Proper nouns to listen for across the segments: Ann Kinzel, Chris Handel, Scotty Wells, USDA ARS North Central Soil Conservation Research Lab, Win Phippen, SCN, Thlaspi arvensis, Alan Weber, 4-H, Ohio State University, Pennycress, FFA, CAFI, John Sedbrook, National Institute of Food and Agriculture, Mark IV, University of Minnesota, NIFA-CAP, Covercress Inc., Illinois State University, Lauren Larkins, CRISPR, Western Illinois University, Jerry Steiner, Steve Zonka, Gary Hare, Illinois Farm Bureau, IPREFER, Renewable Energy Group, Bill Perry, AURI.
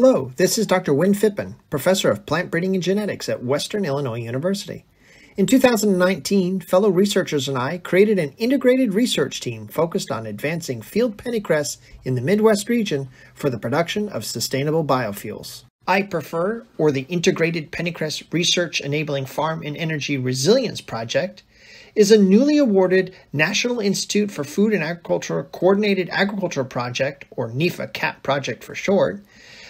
Hello, this is Dr. Win Phippen, Professor of Plant Breeding and Genetics at Western Illinois University. In 2019, fellow researchers and I created an integrated research team focused on advancing field pennycress in the Midwest region for the production of sustainable biofuels. IPREFER, or the Integrated Pennycress Research Enabling Farm and Energy Resilience Project, is a newly awarded National Institute for Food and Agriculture Coordinated Agriculture Project, or NIFA-CAP project for short,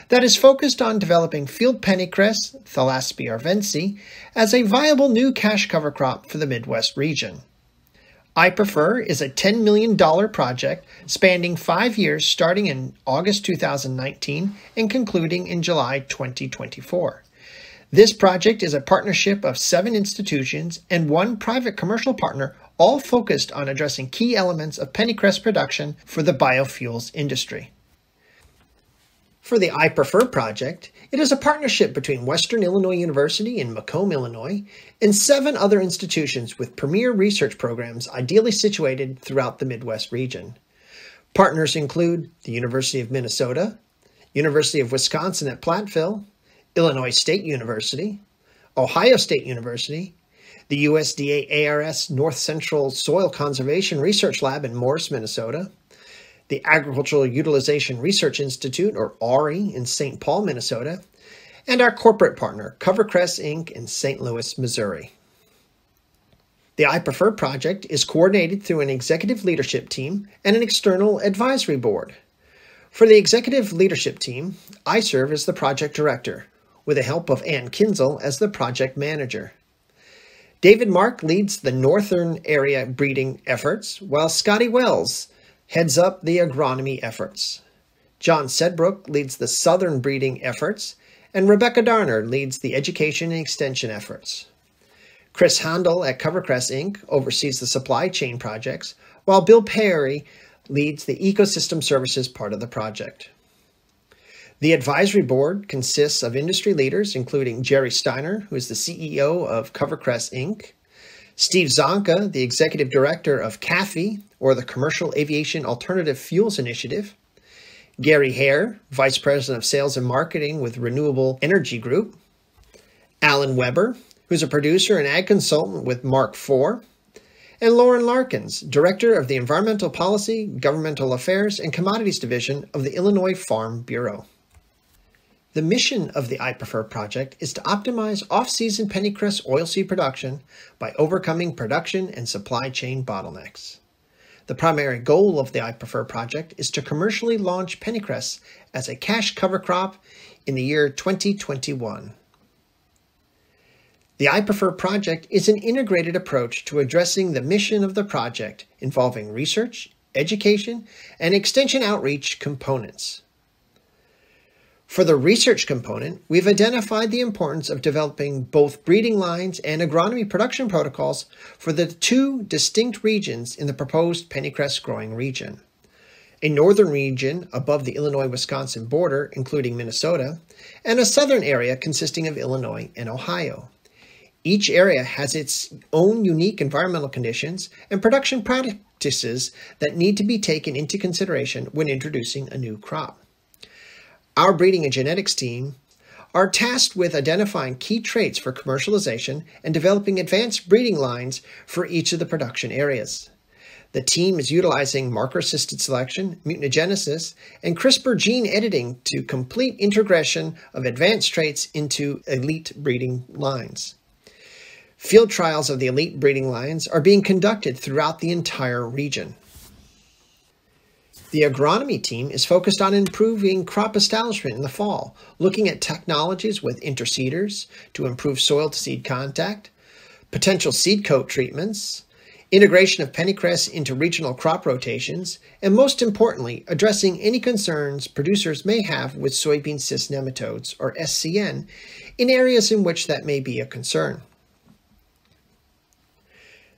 that is focused on developing field pennycress, Thlaspi arvensis, as a viable new cash cover crop for the Midwest region. IPREFER is a $10 million project spanning 5 years starting in August 2019 and concluding in July 2024. This project is a partnership of 7 institutions and 1 private commercial partner, all focused on addressing key elements of pennycress production for the biofuels industry. For the IPREFER project, it is a partnership between Western Illinois University in Macomb, Illinois, and 7 other institutions with premier research programs ideally situated throughout the Midwest region. Partners include the University of Minnesota, University of Wisconsin at Platteville, Illinois State University, Ohio State University, the USDA ARS North Central Soil Conservation Research Lab in Morris, Minnesota, the Agricultural Utilization Research Institute, or AURI, in St. Paul, Minnesota, and our corporate partner, Covercress Inc. in St. Louis, Missouri. The IPREFER project is coordinated through an executive leadership team and an external advisory board. For the executive leadership team, I serve as the project director, with the help of Ann Kinzel as the project manager. David Mark leads the northern area breeding efforts, while Scotty Wells heads up the agronomy efforts. John Sedbrook leads the southern breeding efforts, and Rebecca Darner leads the education and extension efforts. Chris Handel at Covercress Inc. oversees the supply chain projects, while Bill Perry leads the ecosystem services part of the project. The advisory board consists of industry leaders, including Jerry Steiner, who is the CEO of Covercress Inc., Steve Zonka, the executive director of CAFI, or the Commercial Aviation Alternative Fuels Initiative, Gary Hare, vice president of sales and marketing with Renewable Energy Group, Alan Weber, who's a producer and ag consultant with Mark IV, and Lauren Larkins, director of the Environmental Policy, Governmental Affairs, and Commodities Division of the Illinois Farm Bureau. The mission of the IPREFER project is to optimize off-season pennycress oilseed production by overcoming production and supply chain bottlenecks. The primary goal of the IPREFER project is to commercially launch pennycress as a cash cover crop in the year 2021. The IPREFER project is an integrated approach to addressing the mission of the project involving research, education, and extension outreach components. For the research component, we've identified the importance of developing both breeding lines and agronomy production protocols for the 2 distinct regions in the proposed pennycress growing region. A northern region above the Illinois-Wisconsin border, including Minnesota, and a southern area consisting of Illinois and Ohio. Each area has its own unique environmental conditions and production practices that need to be taken into consideration when introducing a new crop. Our breeding and genetics team are tasked with identifying key traits for commercialization and developing advanced breeding lines for each of the production areas. The team is utilizing marker-assisted selection, mutagenesis, and CRISPR gene editing to complete integration of advanced traits into elite breeding lines. Field trials of the elite breeding lines are being conducted throughout the entire region. The agronomy team is focused on improving crop establishment in the fall, looking at technologies with interseeders to improve soil-to-seed contact, potential seed coat treatments, integration of pennycress into regional crop rotations, and most importantly, addressing any concerns producers may have with soybean cyst nematodes, or SCN, in areas in which that may be a concern.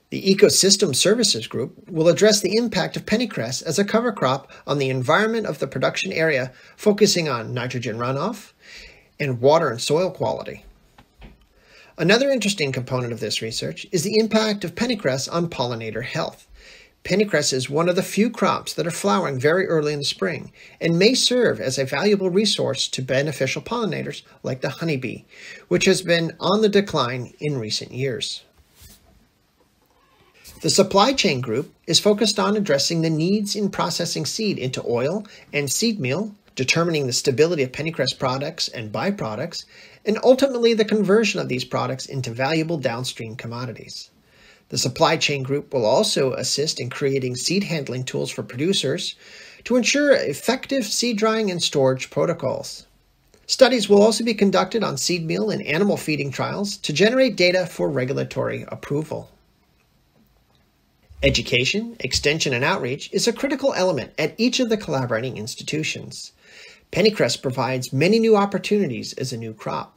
The Ecosystem Services Group will address the impact of pennycress as a cover crop on the environment of the production area, focusing on nitrogen runoff and water and soil quality. Another interesting component of this research is the impact of pennycress on pollinator health. Pennycress is one of the few crops that are flowering very early in the spring and may serve as a valuable resource to beneficial pollinators like the honeybee, which has been on the decline in recent years. The supply chain group is focused on addressing the needs in processing seed into oil and seed meal, determining the stability of pennycress products and byproducts, and ultimately the conversion of these products into valuable downstream commodities. The supply chain group will also assist in creating seed handling tools for producers to ensure effective seed drying and storage protocols. Studies will also be conducted on seed meal and animal feeding trials to generate data for regulatory approval. Education, extension, and outreach is a critical element at each of the collaborating institutions. Pennycress provides many new opportunities as a new crop.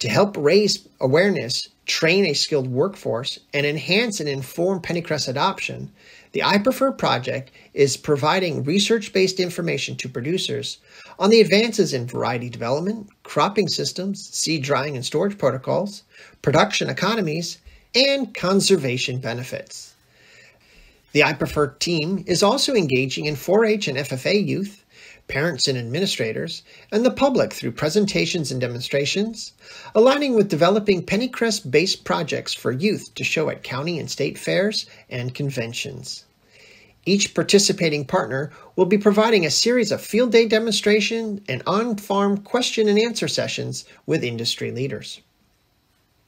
To help raise awareness, train a skilled workforce, and enhance and inform pennycress adoption, the IPREFER project is providing research-based information to producers on the advances in variety development, cropping systems, seed drying and storage protocols, production economies, and conservation benefits. The IPREFER team is also engaging in 4-H and FFA youth, parents and administrators, and the public through presentations and demonstrations, aligning with developing pennycress-based projects for youth to show at county and state fairs and conventions. Each participating partner will be providing a series of field day demonstration and on-farm question and answer sessions with industry leaders.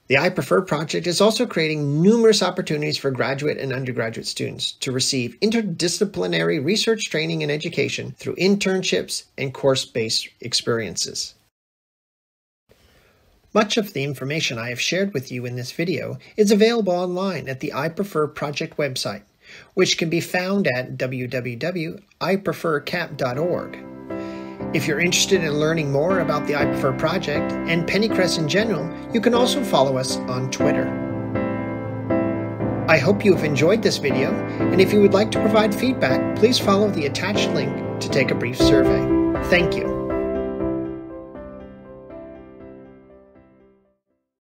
The IPREFER project is also creating numerous opportunities for graduate and undergraduate students to receive interdisciplinary research training and education through internships and course-based experiences. Much of the information I have shared with you in this video is available online at the IPREFER project website, which can be found at www.iprefercap.org. If you're interested in learning more about the IPREFER project and pennycress in general, you can also follow us on Twitter. I hope you have enjoyed this video, and if you would like to provide feedback, please follow the attached link to take a brief survey. Thank you.